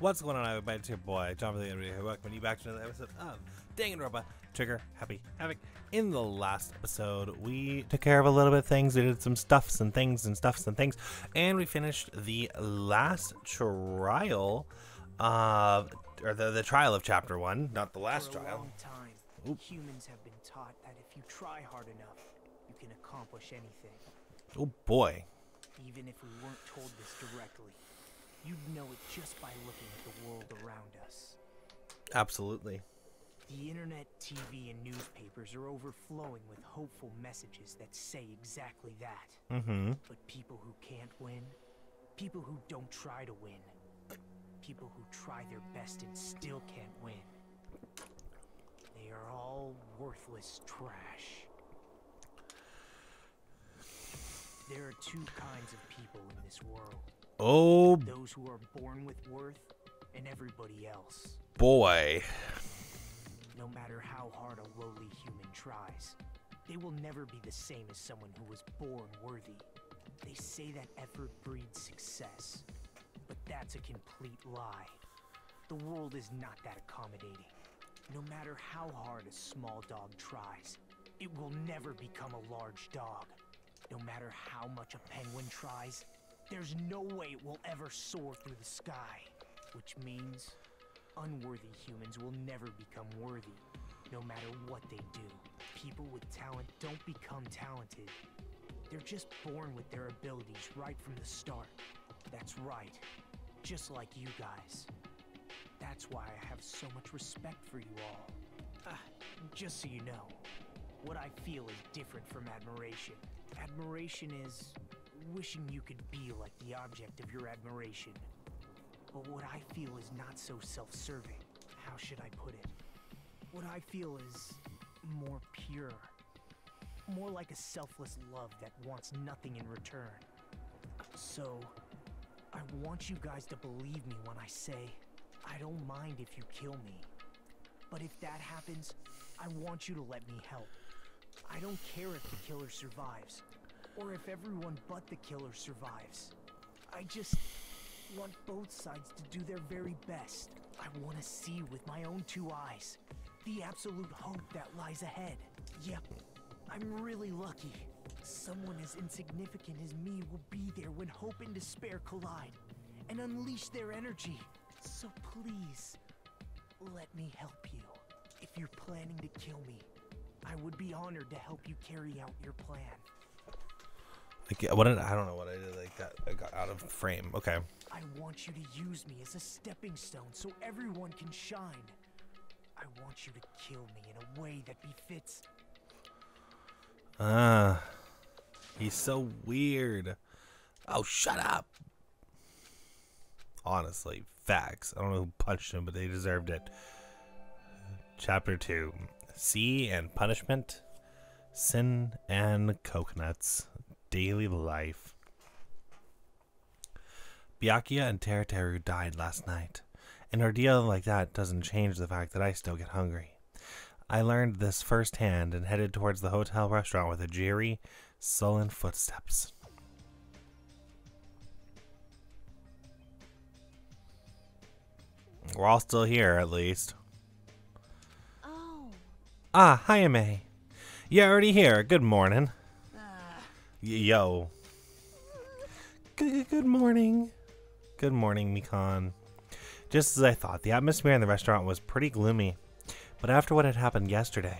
What's going on, everybody? It's your boy, John from the Interview Who Welcome you back to another episode of Danganronpa Trigger Happy Havoc. In the last episode, we took care of a little bit of things. We did some stuffs and things and stuffs and things. And we finished the last trial of, or the trial of Chapter 1, not the last trial. For a long time, humans have been taught that if you try hard enough, you can accomplish anything. Oh boy. Even if we weren't told this directly, you'd know it just by looking at the world around us. Absolutely. The internet, TV, and newspapers are overflowing with hopeful messages that say exactly that. Mm-hmm. But people who can't win, people who don't try to win, people who try their best and still can't win, they are all worthless trash. There are two kinds of people in this world. Oh. Those who are born with worth and everybody else. Boy. No matter how hard a lowly human tries, they will never be the same as someone who was born worthy. They say that effort breeds success, but that's a complete lie. The world is not that accommodating. No matter how hard a small dog tries, it will never become a large dog. No matter how much a penguin tries, there's no way it will ever soar through the sky. Which means unworthy humans will never become worthy, no matter what they do. People with talent don't become talented. They're just born with their abilities right from the start. That's right. Just like you guys. That's why I have so much respect for you all. Just so you know, what I feel is different from admiration. Admiration is wishing you could be like the object of your admiration. But what I feel is not so self-serving. How should I put it? What I feel is more pure. More like a selfless love that wants nothing in return. So, I want you guys to believe me when I say, I don't mind if you kill me. But if that happens, I want you to let me help. I don't care if the killer survives, or if everyone but the killer survives. I just want both sides to do their very best. I want to see with my own two eyes the absolute hope that lies ahead. Yep, I'm really lucky. Someone as insignificant as me will be there when hope and despair collide and unleash their energy. So please, let me help you. If you're planning to kill me, I would be honored to help you carry out your plan. Like, what did, I don't know what I did. Like that, I got out of frame. Okay. I want you to use me as a stepping stone so everyone can shine. I want you to kill me in a way that befits. He's so weird. Oh, shut up. Honestly, facts. I don't know who punched him, but they deserved it. Chapter 2. Sea and punishment, sin and coconuts, daily life. Byakuya and Teruteru died last night. An ordeal like that doesn't change the fact that I still get hungry. I learned this firsthand and headed towards the hotel restaurant with a jeery, sullen footsteps. We're all still here, at least. Ah, Hajime. You're already here. Good morning. Yo. Good morning. Good morning, Mikan. Just as I thought, the atmosphere in the restaurant was pretty gloomy. But after what had happened yesterday,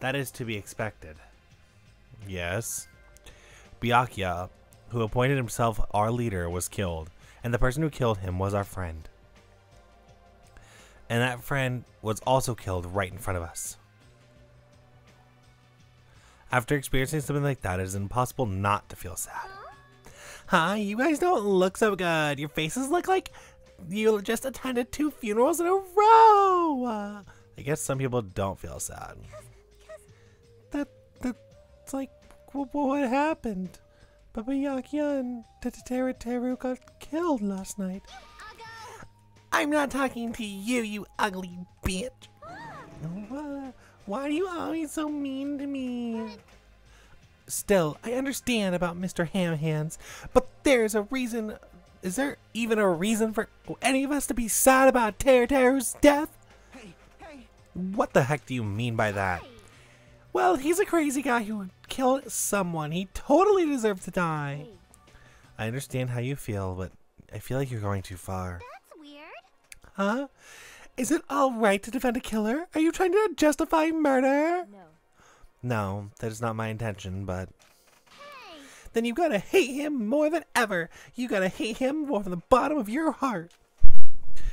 that is to be expected. Yes. Byakuya, who appointed himself our leader, was killed. And the person who killed him was our friend. And that friend was also killed right in front of us. After experiencing something like that, it is impossible not to feel sad. Huh? You guys don't look so good. Your faces look like you just attended 2 funerals in a row. I guess some people don't feel sad. That's like, what happened? Baba Yakuya and Teruteru got killed last night. I'm not talking to you, you ugly bitch. What? Why are you always so mean to me? Still, I understand about Mr. Ham Hands, but there's a reason Is there even a reason for any of us to be sad about Teruteru's death? What the heck do you mean by that? Well, he's a crazy guy who killed someone. He totally deserved to die. I understand how you feel, but I feel like you're going too far. That's weird. Huh? Is it alright to defend a killer? Are you trying to justify murder? No, that is not my intention, but... Hey. Then you've got to hate him more than ever. You got to hate him more from the bottom of your heart.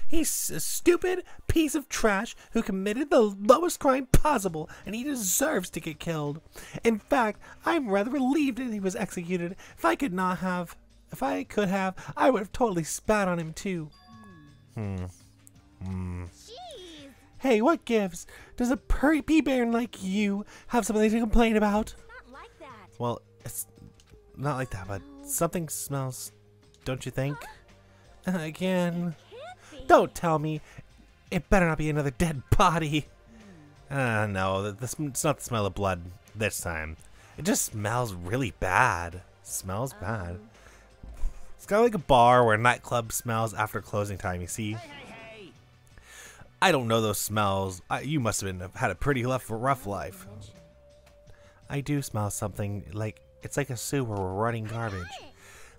He's a stupid piece of trash who committed the lowest crime possible, and he deserves to get killed. In fact, I'm rather relieved that he was executed. If I could have, I would have totally spat on him too. Hey, what gives? Does a pee baron like you have something to complain about? It's not like that. Well, it's not like that, but something smells, don't you think? Huh? Again. Don't tell me. It better not be another dead body. No, it's not the smell of blood this time. It just smells really bad. Smells bad. It's kind of like a bar where a nightclub smells after closing time, you see? Hey. I don't know those smells. You must have had a pretty rough life. I do smell something. It's like a sewer or rotting garbage.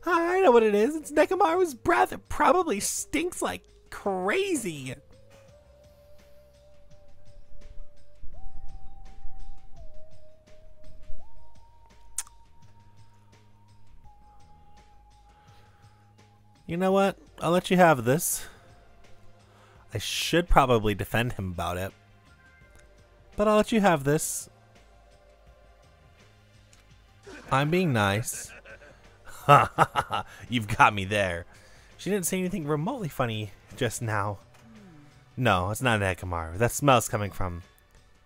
I know what it is. It's Nekomaru's breath. It probably stinks like crazy. You know what? I'll let you have this. I should probably defend him about it, but I'll let you have this. I'm being nice. Ha ha ha, you've got me there. She didn't say anything remotely funny just now. No, it's not Nekomaru. That smell's coming from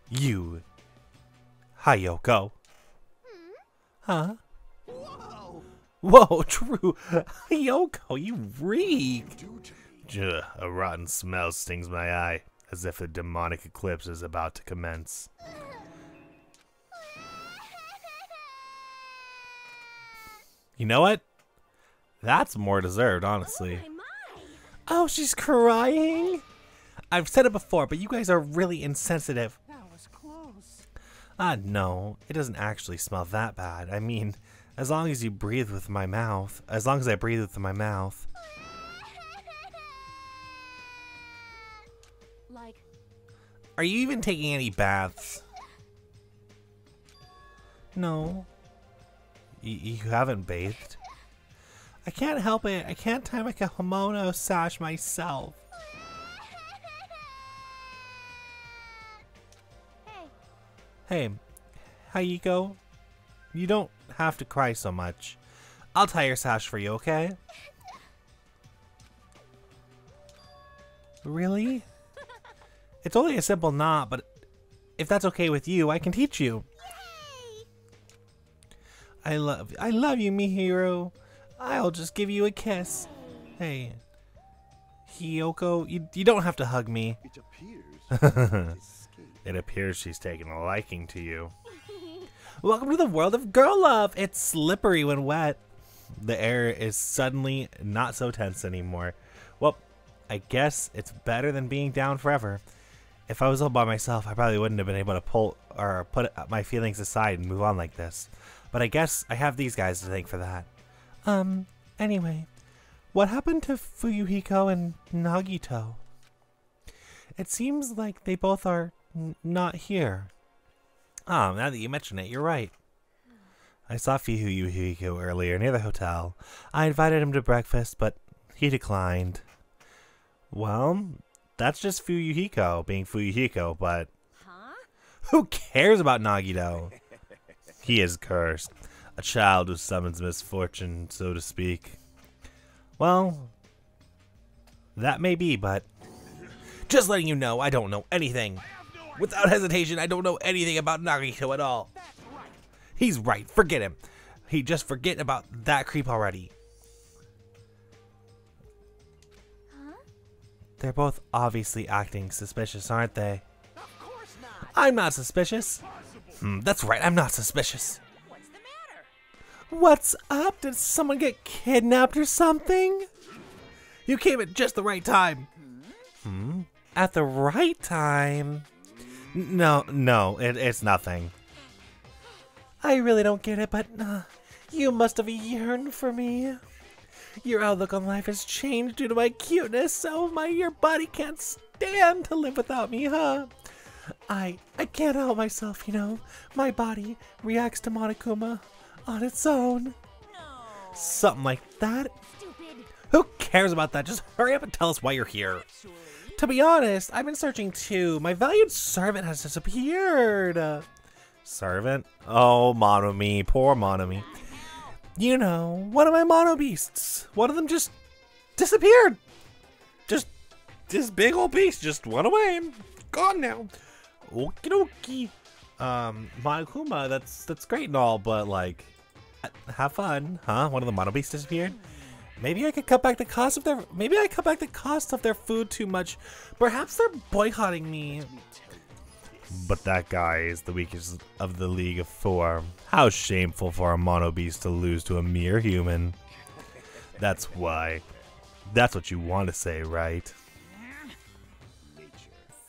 you. Hiyoko. Huh? Whoa, true. Hiyoko, you reek. A rotten smell stings my eye, as if a demonic eclipse is about to commence. You know what? That's more deserved, honestly. Oh, she's crying. I've said it before, but you guys are really insensitive. That was close. No, it doesn't actually smell that bad. I mean, as long as I breathe with my mouth. Are you even taking any baths? No. You haven't bathed? I can't help it. I can't tie my kimono sash myself. Hey, Hiyoko, you don't have to cry so much. I'll tie your sash for you, okay? Really? It's only a simple knot, but if that's okay with you, I can teach you. I love you, Mihiru. I'll just give you a kiss. Hey, Hiyoko, you don't have to hug me. It appears she's taken a liking to you. Welcome to the world of girl love. It's slippery when wet. The air is suddenly not so tense anymore. Well, I guess it's better than being down forever. If I was all by myself, I probably wouldn't have been able to put my feelings aside and move on like this. But I guess I have these guys to thank for that. Anyway, what happened to Fuyuhiko and Nagito? It seems like they both are not here. Ah, now that you mention it, you're right. I saw Fuyuhiko earlier near the hotel. I invited him to breakfast, but he declined. Well, that's just Fuyuhiko being Fuyuhiko, but... Huh? Who cares about Nagito? He is cursed. A child who summons misfortune, so to speak. Well, that may be, but just letting you know, I don't know anything. Without hesitation, I don't know anything about Nagito at all. He's right. Forget him. He just forget about that creep already. Huh? They're both obviously acting suspicious, aren't they? Of course not. I'm not suspicious. That's right. I'm not suspicious. What's up? Did someone get kidnapped or something? You came at just the right time. Hmm? At the right time? No, it's nothing. I really don't get it, but you must have yearned for me. Your outlook on life has changed due to my cuteness, so your body can't stand to live without me, huh? I can't help myself, you know. My body reacts to Monokuma on its own. No. Something like that. Stupid. Who cares about that? Just hurry up and tell us why you're here. Sure. To be honest, I've been searching too. My valued servant has disappeared. Servant? Oh, Monomi. Poor Monomi. You know, one of my mono beasts. One of them just disappeared. Just this big old beast just went away and gone now. Okie dokie. Monokuma, that's great and all, but like, have fun, huh? One of the mono beasts disappeared. Maybe I could cut back the cost of their. Maybe I cut back the cost of their food too much. Perhaps they're boycotting me. But that guy is the weakest of the League of Four. How shameful for a mono beast to lose to a mere human. That's why. That's what you want to say, right?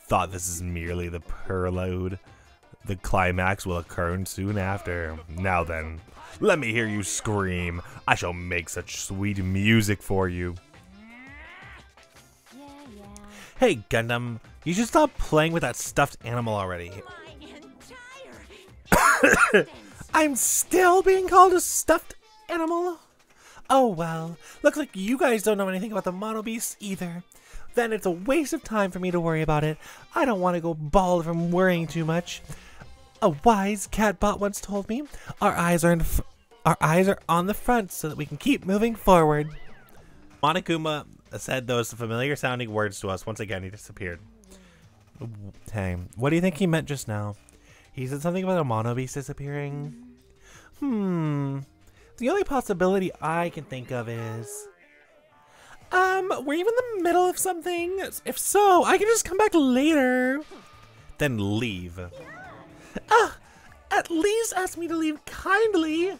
Thought this is merely the prelude. The climax will occur soon after. Now then, let me hear you scream. I shall make such sweet music for you. Hey, Gundam, you should stop playing with that stuffed animal already. I'm still being called a stuffed animal? Oh well, looks like you guys don't know anything about the mono beasts either. Then it's a waste of time for me to worry about it. I don't want to go bald from worrying too much. A wise catbot once told me, our eyes are on the front so that we can keep moving forward. Monokuma said those familiar sounding words to us. Once again, he disappeared. Hey, what do you think he meant just now? He said something about a mono beast disappearing? The only possibility I can think of is... we're even in the middle of something. If so, I can just come back later. Then leave. Ah, at least ask me to leave kindly.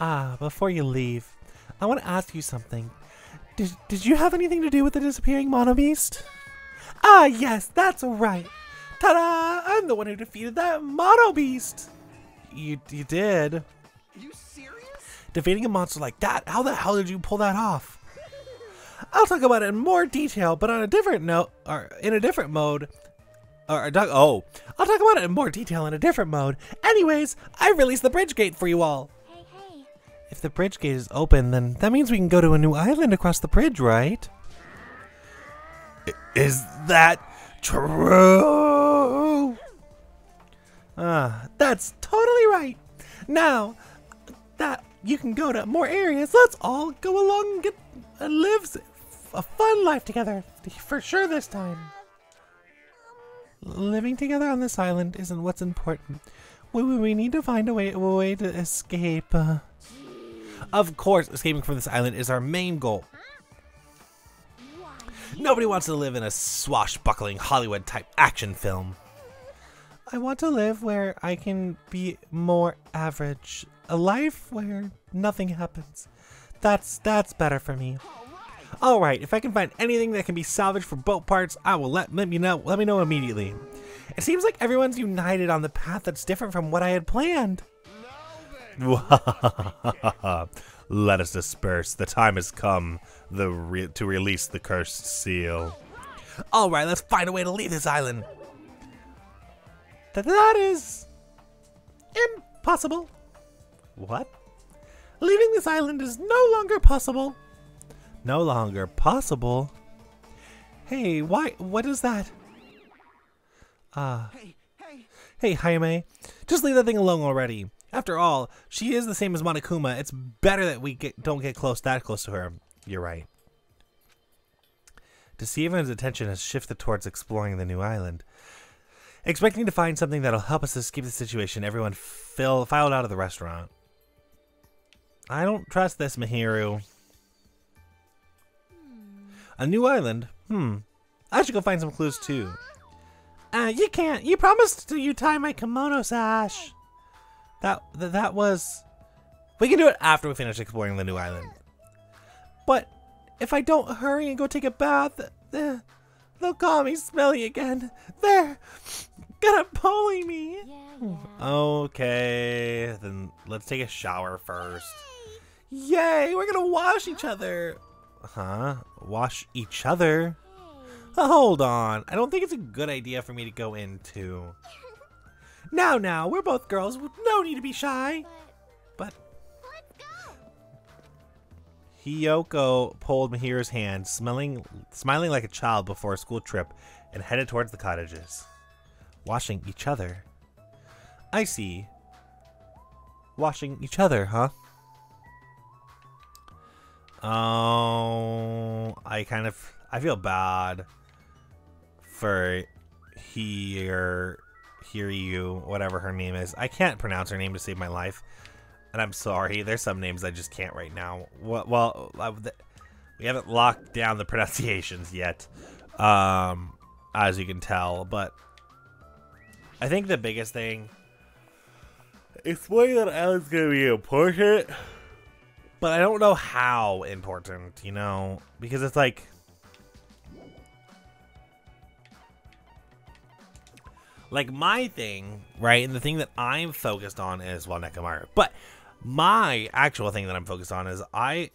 Ah, before you leave, I want to ask you something. Did you have anything to do with the disappearing mono beast? Ah, yes, that's right. Ta-da! I'm the one who defeated that mono beast. You did. You serious? Defeating a monster like that? How the hell did you pull that off? I'll talk about it in more detail, but on a different note, or in a different mode, I'll talk about it in more detail in a different mode. Anyways, I released the bridge gate for you all. Hey. If the bridge gate is open, then that means we can go to a new island across the bridge, right? Is that true? Ah, that's totally right. Now that you can go to more areas, let's all go along and get lives a fun life together, for sure this time. Living together on this island isn't what's important. We need to find a way to escape. Of course, escaping from this island is our main goal. Nobody wants to live in a swashbuckling Hollywood-type action film. I want to live where I can be more average. A life where nothing happens. That's better for me. Alright, if I can find anything that can be salvaged for boat parts, I will let me know immediately. It seems like everyone's united on the path that's different from what I had planned. Let us disperse. The time has come to release the cursed seal. Alright, let's find a way to leave this island. That is impossible. What? Leaving this island is no longer possible. No longer possible? Hey, why? What is that? Hey, Hajime. Just leave that thing alone already. After all, she is the same as Monokuma. It's better that we don't get that close to her. You're right. Deceiver's attention has shifted towards exploring the new island. Expecting to find something that'll help us escape the situation, everyone filed out of the restaurant. I don't trust this, Mahiru. A new island? I should go find some clues, too. You can't. You promised to tie my kimono sash. That was... We can do it after we finish exploring the new island. But If I don't hurry and go take a bath, they'll call me smelly again. They're gonna bully me. Yeah. Okay, then let's take a shower first. Yay, we're gonna wash each other. Huh? Wash each other? Hold on, I don't think it's a good idea for me to go in too. Now, we're both girls. No need to be shy. But Hiyoko pulled Mahiru's hand, smiling like a child before a school trip, and headed towards the cottages. Washing each other. I see. Washing each other, huh? Oh, I feel bad for Hiryu, whatever her name is. I can't pronounce her name to save my life. And I'm sorry, there's some names I just can't right now. Well, we haven't locked down the pronunciations yet, as you can tell. But I think the biggest thing, it's way that Ellen's going to be important, but I don't know how important, you know? Because it's like, my thing, right? And the thing that I'm focused on is, well, Nekomaru. But my actual thing that I'm focused on is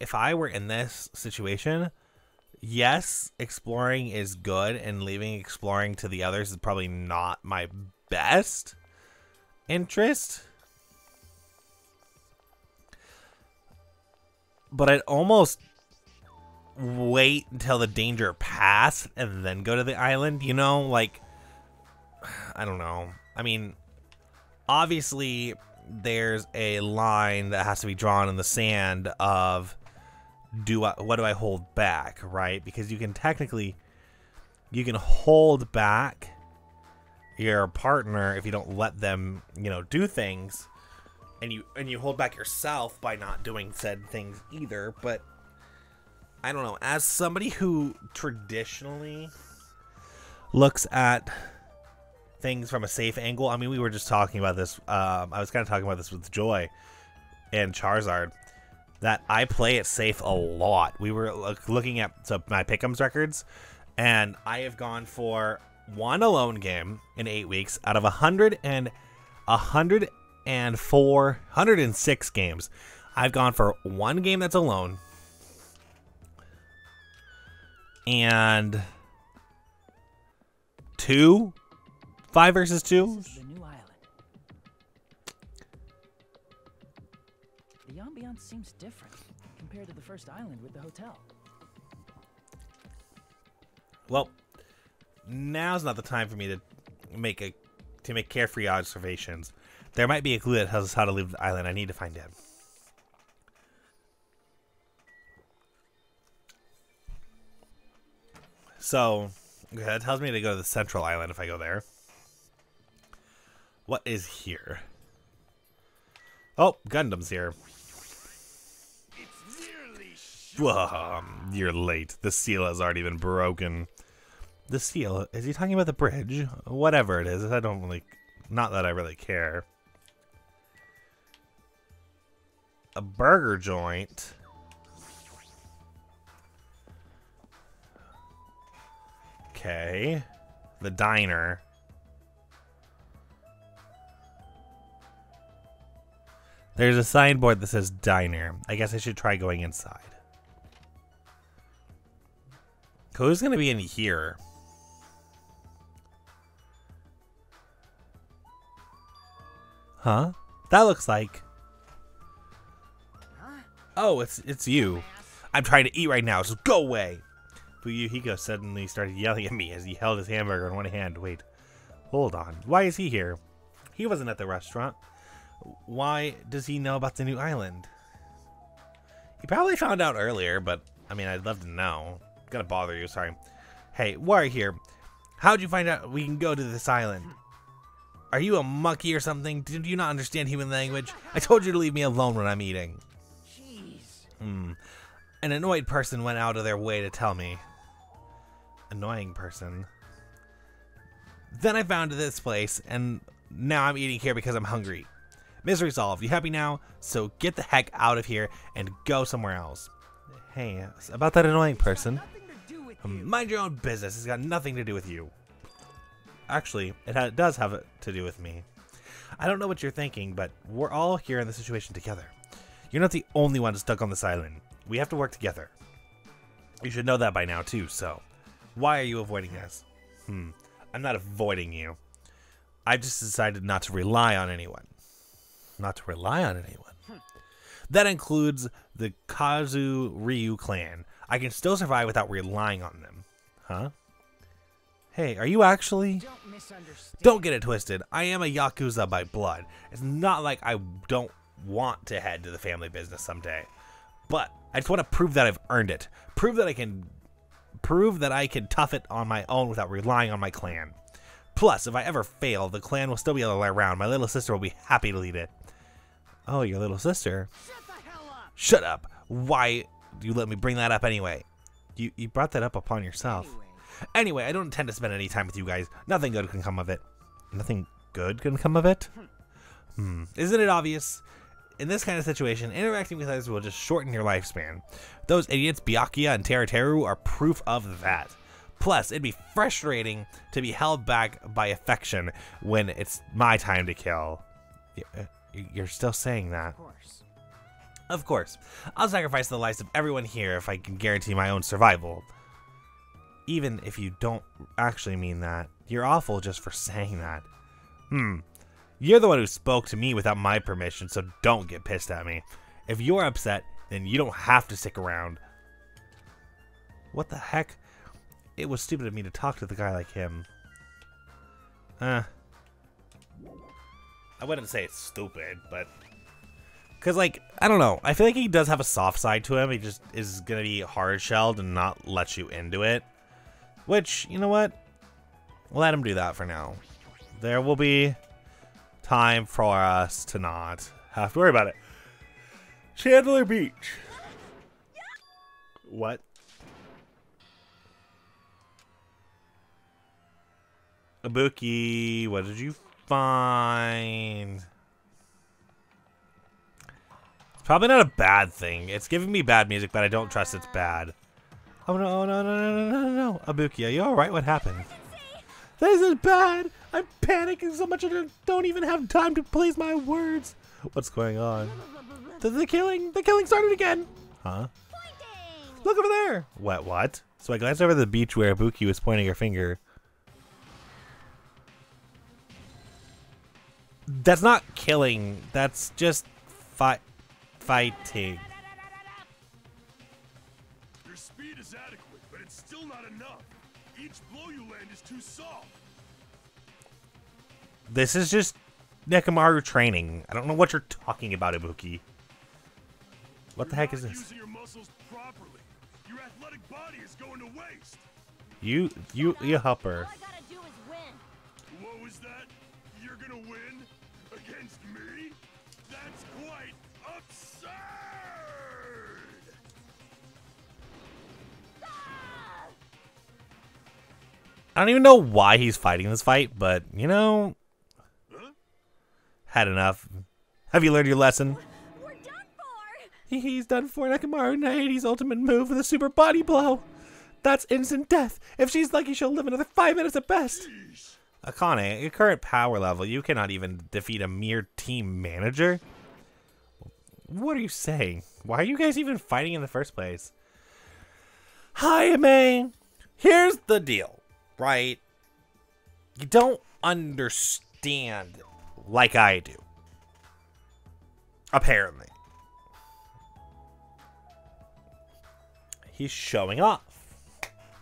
if I were in this situation, yes, exploring is good, and leaving exploring to the others is probably not my best interest. But I'd almost wait until the danger passed and then go to the island, you know? Like, I don't know. I mean, obviously there's a line that has to be drawn in the sand of what do I hold back, right? Because you can technically, you can hold back your partner if you don't let them, you know, do things, and you hold back yourself by not doing said things either. But I don't know. As somebody who traditionally looks at things from a safe angle. I mean, we were just talking about this. I was kind of talking about this with Joy and Charizard, that I play it safe a lot. We were looking at my Pick'ems records, and I have gone for one alone game in 8 weeks out of 106 games. I've gone for one game that's alone, and 5 versus 2. This is the new island. The ambiance seems different compared to the first island with the hotel. Well, now's not the time for me to make carefree observations. There might be a clue that tells us how to leave the island. I need to find it. So, okay, that tells me to go to the central island if I go there. What is here? Oh, Gundam's here. Whoa, you're late. The seal has already been broken. The seal? Is he talking about the bridge? Whatever it is, I don't really... Not that I really care. A burger joint. Okay. The diner. There's a signboard that says diner. I guess I should try going inside. Who's going to be in here? Huh? That looks like... Oh, it's you. I'm trying to eat right now, so go away! Fuyuhiko suddenly started yelling at me as he held his hamburger in one hand. Wait, hold on. Why is he here? He wasn't at the restaurant. Why does he know about the new island? He probably found out earlier, but I mean, I'd love to know. Gotta bother you, sorry. Hey, why are you here? How'd you find out we can go to this island? Are you a monkey or something? Did you not understand human language? I told you to leave me alone when I'm eating. Jeez. An annoyed person went out of their way to tell me. Annoying person. Then I found this place, and now I'm eating here because I'm hungry. Misery solved. You happy now? So get the heck out of here and go somewhere else. Hey, about that annoying person. Mind your own business. It's got nothing to do with you. Actually, it does have to do with me. I don't know what you're thinking, but we're all here in this situation together. You're not the only one stuck on this island. We have to work together. You should know that by now, too, so. Why are you avoiding us? I'm not avoiding you. I've just decided not to rely on anyone. Not to rely on anyone? That includes the Kazuryu clan. I can still survive without relying on them. Huh? Hey, are you actually? Don't misunderstand. Don't get it twisted. I am a Yakuza by blood. It's not like I don't want to head to the family business someday. But I just want to prove that I've earned it. Prove that I can tough it on my own without relying on my clan. Plus, if I ever fail, the clan will still be all around. My little sister will be happy to lead it. Oh, your little sister? Shut the hell up! Shut up! Why do you let me bring that up anyway? You brought that up upon yourself. Anyway, I don't intend to spend any time with you guys. Nothing good can come of it. Nothing good can come of it? Isn't it obvious? In this kind of situation, interacting with others will just shorten your lifespan. Those idiots, Byakuya and Teruteru, are proof of that. Plus, it'd be frustrating to be held back by affection when it's my time to kill. You're still saying that. Of course. I'll sacrifice the lives of everyone here if I can guarantee my own survival. Even if you don't actually mean that, you're awful just for saying that. You're the one who spoke to me without my permission, so don't get pissed at me. If you're upset, then you don't have to stick around. What the heck? It was stupid of me to talk to the guy like him. I wouldn't say it's stupid, but... Because, like, I don't know. I feel like he does have a soft side to him. He just is going to be hard-shelled and not let you into it. Which, you know what? Let him do that for now. There will be time for us to not have to worry about it. Chandler Beach. What? Ibuki, what did you find? It's probably not a bad thing. It's giving me bad music, but I don't trust it's bad. Oh no. Ibuki, are you alright? What happened? This is bad. I'm panicking so much I don't even have time to place my words. What's going on? The killing started again. Huh? Pointing. Look over there. What? So I glanced over the beach where Ibuki was pointing her finger. That's not killing. That's just fighting. Your speed is adequate, but it's still not enough. Each blow you land is too soft. This is just Nekomaru training. I don't know what you're talking about, Ibuki. What the heck is this? You're not using your muscles properly. Your athletic body is going to waste. You help her. All I gotta do is win. What was that? You're gonna win against me? That's quite absurd. I don't even know why he's fighting this fight, but you know, had enough. Have you learned your lesson? We're done for. He's done for. Nekomaru 90's ultimate move with a super body blow. That's instant death. If she's lucky, she'll live another 5 minutes at best. Jeez. Akane, at your current power level, you cannot even defeat a mere team manager. What are you saying? Why are you guys even fighting in the first place? Hajime, here's the deal. Right? You don't understand like I do. Apparently. He's showing off.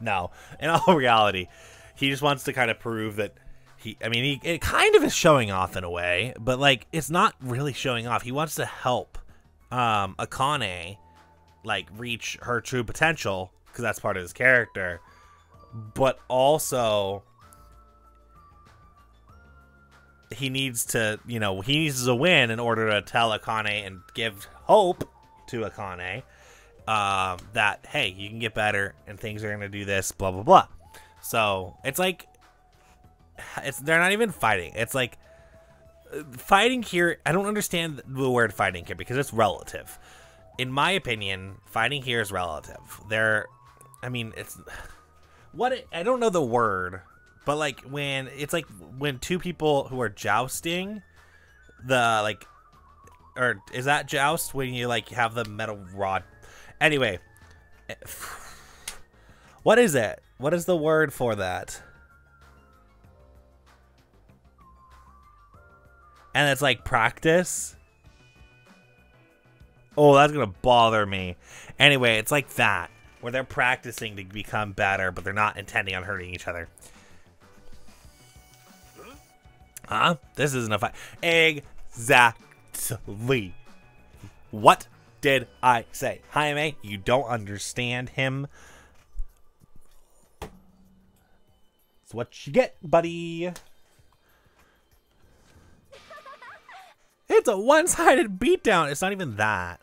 No, in all reality, he just wants to kind of prove that it kind of is showing off in a way, but like, it's not really showing off. He wants to help Akane like reach her true potential because that's part of his character. But also, he needs to, you know, he needs to win in order to tell Akane and give hope to Akane that, hey, you can get better and things are going to do this, blah, blah, blah. So it's like, they're not even fighting. It's like fighting here. I don't understand the word fighting here because it's relative. In my opinion, fighting here is relative. There, I mean, it's what it, I don't know the word, but like when it's like when two people who are jousting, the like, or is that joust when you like have the metal rod? Anyway, what is it? What is the word for that? And it's like practice. Oh, that's gonna bother me. Anyway, it's like that, where they're practicing to become better, but they're not intending on hurting each other. Huh? This isn't a fight. Exactly. What did I say? Hajime, you don't understand him. That's what you get, buddy. It's a one-sided beatdown. It's not even that.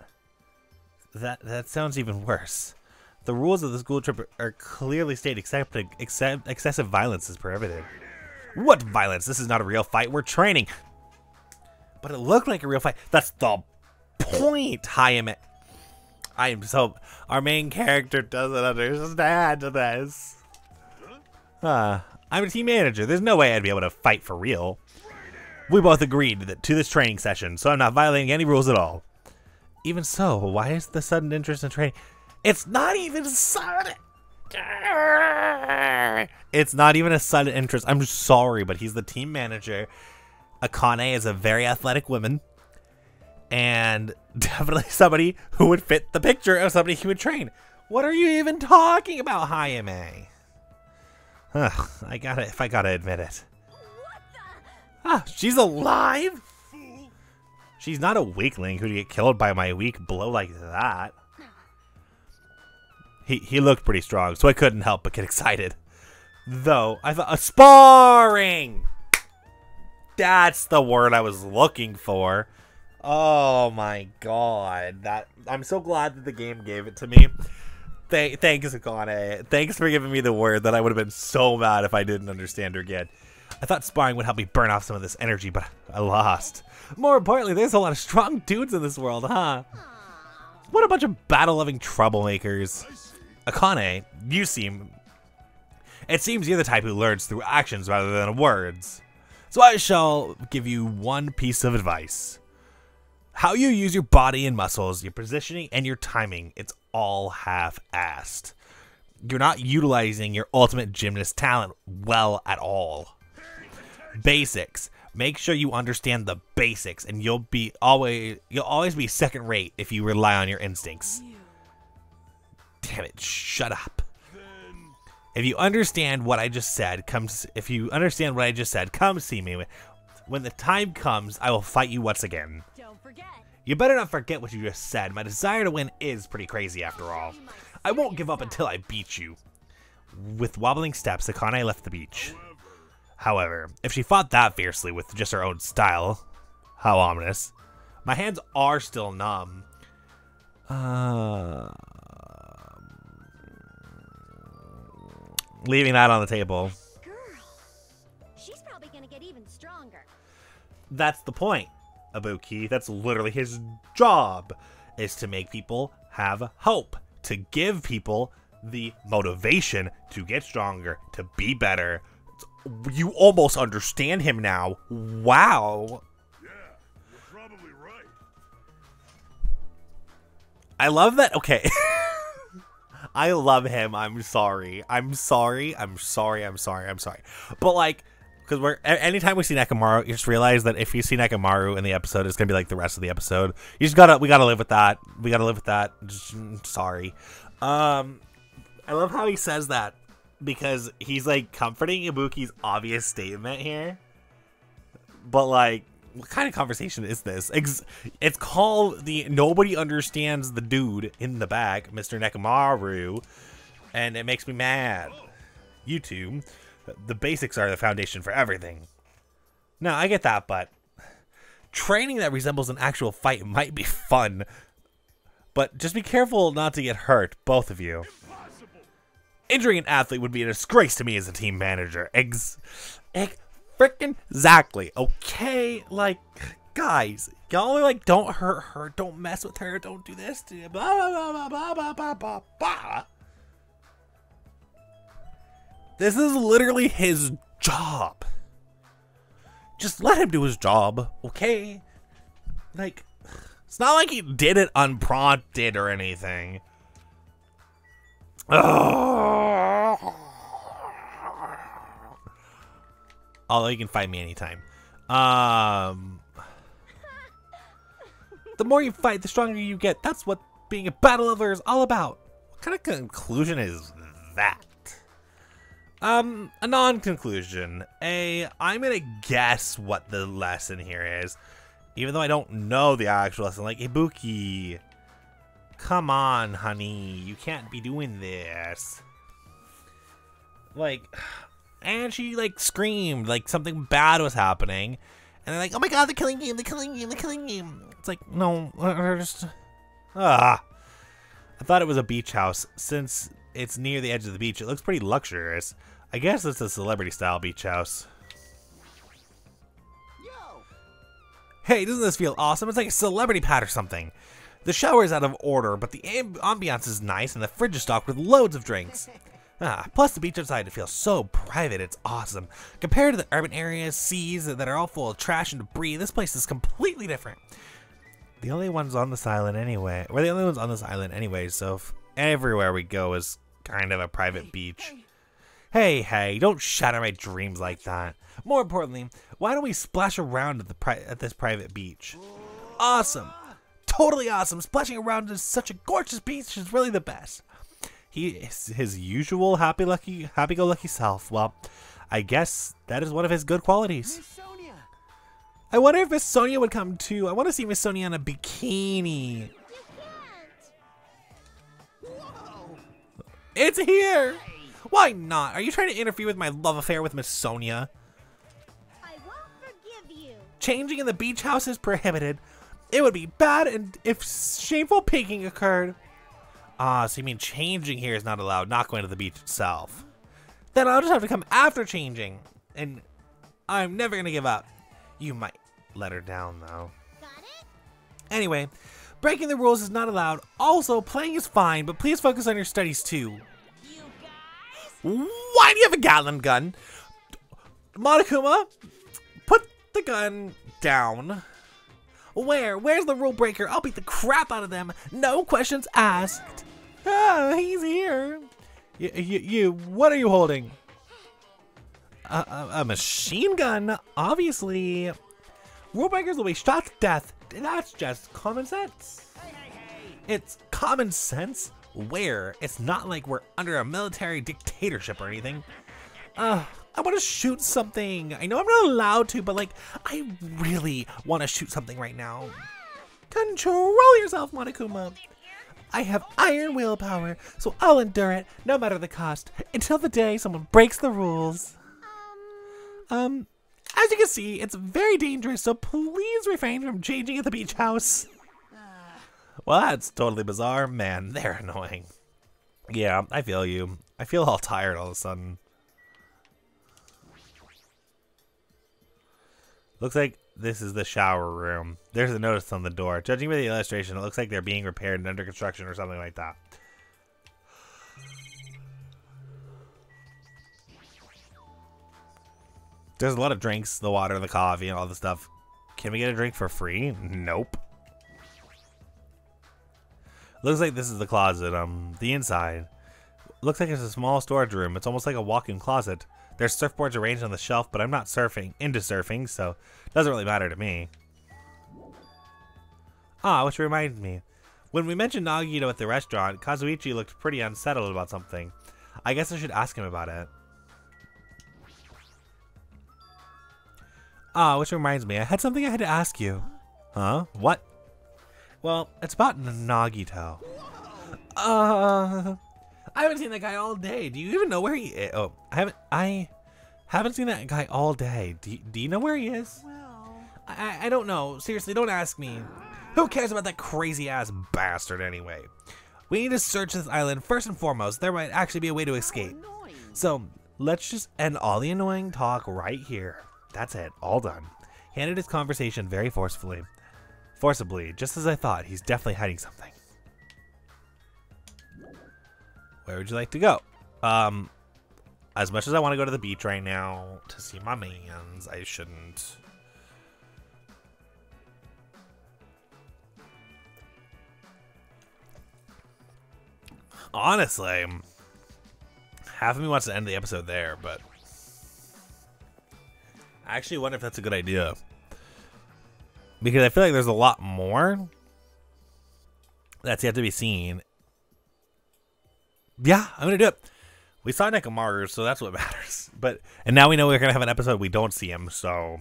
That sounds even worse. The rules of the school trip are clearly stated, except excessive violence is prohibited. What violence? This is not a real fight. We're training. But it looked like a real fight. That's the point. I am so. Our main character doesn't understand this. I'm a team manager. There's no way I'd be able to fight for real. We both agreed that to this training session, so I'm not violating any rules at all. Even so, why is the sudden interest in training? It's not even sudden. It's not even a sudden interest. I'm sorry, but he's the team manager. Akane is a very athletic woman, and definitely somebody who would fit the picture of somebody he would train. What are you even talking about, Hajime? Ugh, I gotta admit it. Ah, she's alive? She's not a weakling who'd get killed by my weak blow like that. He looked pretty strong, so I couldn't help but get excited. Though, I thought, sparring! That's the word I was looking for. Oh my god. I'm so glad that the game gave it to me. Thanks, Akane. Thanks for giving me the word that I would have been so mad if I didn't understand her again. I thought sparring would help me burn off some of this energy, but I lost. More importantly, there's a lot of strong dudes in this world, huh? What a bunch of battle-loving troublemakers. Akane, you seem... It seems you're the type who learns through actions rather than words. So I shall give you one piece of advice. How you use your body and muscles, your positioning, and your timing, it's all half-assed. You're not utilizing your ultimate gymnast talent well at all. Basics. Make sure you understand the basics, and you'll always be second rate if you rely on your instincts. Damn it, shut up. If you understand what I just said, come see me. When the time comes, I will fight you once again. Don't forget. You better not forget what you just said. My desire to win is pretty crazy after all. I won't give up until I beat you. With wobbling steps, Akane left the beach. However, if she fought that fiercely with just her own style, how ominous. My hands are still numb. Leaving that on the table. Girl, she's probably gonna get even stronger. That's the point, Ibuki. That's literally his job, is to make people have hope, to give people the motivation to get stronger, to be better. You almost understand him now. Wow. Yeah, you're probably right. I love that. Okay. I love him. I'm sorry. But like, because anytime we see Nekomaru, you just realize that if you see Nekomaru in the episode, it's gonna be like the rest of the episode. We gotta live with that. Just, sorry. I love how he says that. Because he's, like, comforting Ibuki's obvious statement here. But, like, what kind of conversation is this? It's called the nobody understands the dude in the back, Mr. Nekomaru. And it makes me mad. You two. The basics are the foundation for everything. No, I get that, but... Training that resembles an actual fight might be fun. But just be careful not to get hurt, both of you. Injuring an athlete would be a disgrace to me as a team manager. Frickin' exactly. Okay, like, guys, y'all like, don't hurt her, don't mess with her, don't do this to you, blah, blah, blah, blah, blah, blah, blah, blah. This is literally his job. Just let him do his job, okay? Like, it's not like he did it unprompted or anything. Oh, although you can fight me anytime. The more you fight, the stronger you get. That's what being a battle lover is all about. What kind of conclusion is that? A non-conclusion. I'm gonna guess what the lesson here is, even though I don't know the actual lesson. Like, Ibuki, come on, honey, you can't be doing this. Like, and she like screamed like something bad was happening, and they're like, oh my god, the killing game, the killing game, the killing game. It's like, no, just I thought it was a beach house since it's near the edge of the beach. It looks pretty luxurious. I guess it's a celebrity style beach house. Yo. Hey, doesn't this feel awesome? It's like a celebrity pad or something. The shower is out of order, but the ambiance is nice and the fridge is stocked with loads of drinks. Plus the beach outside, it feels so private, it's awesome. Compared to the urban areas, seas that are all full of trash and debris, this place is completely different. The only ones on this island anyway. We're the only ones on this island anyway, so if everywhere we go is kind of a private beach. Hey, hey, don't shatter my dreams like that. More importantly, why don't we splash around at this private beach? Awesome. Totally awesome. Splashing around in such a gorgeous beach is really the best. He is his usual happy-go-lucky self. Well, I guess that is one of his good qualities. Miss Sonia. I wonder if Miss Sonia would come too. I want to see Miss Sonia in a bikini. It's here! Why not? Are you trying to interfere with my love affair with Miss Sonia? I won't forgive you. Changing in the beach house is prohibited. It would be bad and if shameful peeking occurred. So you mean changing here is not allowed, not going to the beach itself. Then I'll just have to come after changing. And I'm never gonna give up. You might let her down though. Got it? Anyway, breaking the rules is not allowed. Also, playing is fine, but please focus on your studies too. You guys? Why do you have a Gatling gun? Monokuma, put the gun down. Where's the rule breaker? I'll beat the crap out of them. No questions asked. Oh, he's here. What are you holding? A machine gun, obviously. Rule breakers will be shot to death. That's just common sense. It's common sense where it's not like we're under a military dictatorship or anything. I want to shoot something. I know I'm not allowed to, but like, I really want to shoot something right now. Control yourself, Monokuma. I have iron willpower, so I'll endure it no matter the cost until the day someone breaks the rules. As you can see, it's very dangerous, so please refrain from changing at the beach house. Well, that's totally bizarre. Man, they're annoying. Yeah, I feel you. I feel all tired all of a sudden. Looks like this is the shower room. There's a notice on the door. Judging by the illustration, it looks like they're being repaired and under construction or something like that. There's a lot of drinks, the water, the coffee, and all this stuff. Can we get a drink for free? Nope. Looks like this is the closet, the inside. Looks like it's a small storage room. It's almost like a walk-in closet. There's surfboards arranged on the shelf, but I'm not into surfing, so it doesn't really matter to me. Ah, which reminds me. When we mentioned Nagito at the restaurant, Kazuichi looked pretty unsettled about something. I guess I should ask him about it. Ah, which reminds me, I had something I had to ask you. Huh? What? Well, it's about Nagito. I haven't seen that guy all day. Do you even know where he is? Oh, I haven't seen that guy all day. Do you know where he is? Well, I don't know. Seriously, don't ask me. Who cares about that crazy ass bastard anyway? We need to search this island first and foremost. There might actually be a way to escape. So let's just end all the annoying talk right here. That's it. All done. handed his conversation very forcibly, just as I thought. He's definitely hiding something. Where would you like to go? As much as I want to go to the beach right now to see my mans, I shouldn't. Honestly, half of me wants to end the episode there, but I actually wonder if that's a good idea. Because I feel like there's a lot more that's yet to be seen. Yeah, I'm going to do it. We saw Nekomaru, so that's what matters. But and now we know we're gonna have an episode we don't see him. So,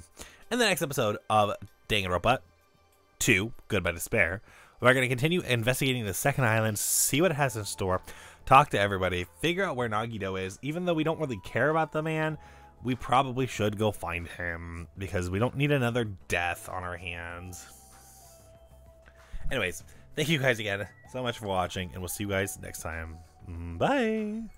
in the next episode of Danganronpa 2: Goodbye Despair, we're gonna continue investigating the second island, see what it has in store, talk to everybody, figure out where Nagito is. Even though we don't really care about the man, we probably should go find him because we don't need another death on our hands. Anyways, thank you guys again so much for watching, and we'll see you guys next time. Bye.